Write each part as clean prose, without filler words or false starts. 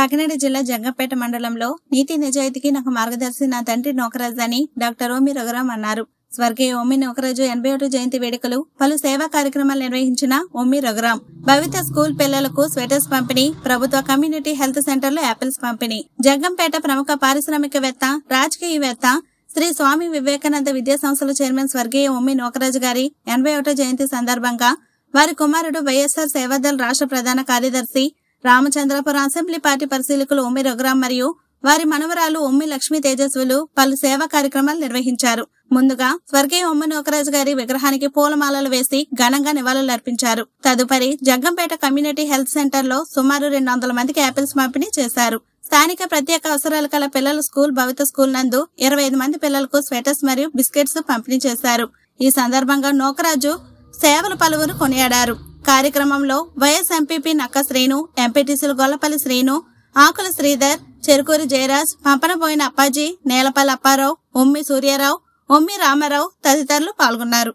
కాకినాడ జిల్లా జగ్గంపేట మండలంలో నీతి నిజాయితీకి నాకు మార్గదర్శి నా తండ్రి నూకరాజు అని డాక్టర్ ఓమి రఘురాం అన్నారు. స్వర్గీయ ఓమి నూకరాజు 81 జయంతి వేడుకలు పలు సేవా కార్యక్రమాలు నిర్వహించిన ఓమి రఘురాం భవిత స్కూల్ పిల్లలకు స్వెటర్స్ పంపిణీ, ప్రభుత్వ కమ్యూనిటీ హెల్త్ సెంటర్ లో యాపిల్స్ పంపిణీ. జగ్గంపేట ప్రముఖ పారిశ్రామికవేత్త, రాజకీయవేత్త శ్రీ స్వామి వివేకానంద విద్యా సంస్థల చైర్మన్ స్వర్గీయ ఓమి నూకరాజు గారి 81 జయంతి సందర్భంగా వారి కుమారుడు వైఎస్ఆర్ సేవాదళ రాష్ట్ర ప్రధాన కార్యదర్శి రామచంద్రపురం అసెంబ్లీ పార్టీ పరిశీలకులు ఓమి రఘురాం మరియు వారి మనవరాలు ఓమ్మి లక్ష్మీ తేజస్వులు పలు సేవా కార్యక్రమాలు నిర్వహించారు. ముందుగా స్వర్గీయ ఓమి నూకరాజు గారి విగ్రహానికి పూలమాలలు వేసి ఘనంగా నివాళులర్పించారు. తదుపరి జగ్గంపేట కమ్యూనిటీ హెల్త్ సెంటర్ లో సుమారు 200 మందికి యాపిల్స్ పంపిణీ చేశారు. స్థానిక ప్రత్యేక అవసరాల కల పిల్లల స్కూల్ భవిత స్కూల్ నందు 25 మంది పిల్లలకు స్వెటర్స్ మరియు బిస్కెట్స్ పంపిణీ చేశారు. ఈ సందర్భంగా నూకరాజు సేవలు పలువురు కొనియాడారు. కార్యక్రమంలో వైఎస్ ఎంపీపీ నక్క శ్రీను, ఎంపీటీసీలు గొల్లపల్లి శ్రీను, ఆకుల శ్రీధర్, చెరుకూరి జయరాజ్, పంపనబోయిన అప్పాజీ, నేలపల్లి అప్పారావు, ఉమ్మి సూర్యారావు, ఉమ్మి రామారావు తదితరులు పాల్గొన్నారు.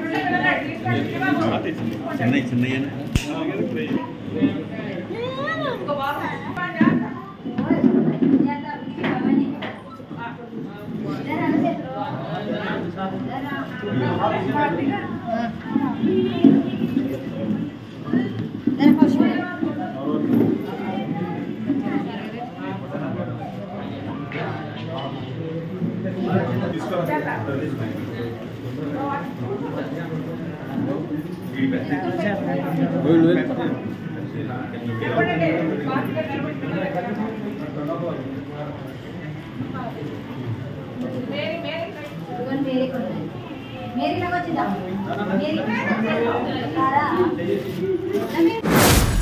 मेरी लगा चिंता मेरी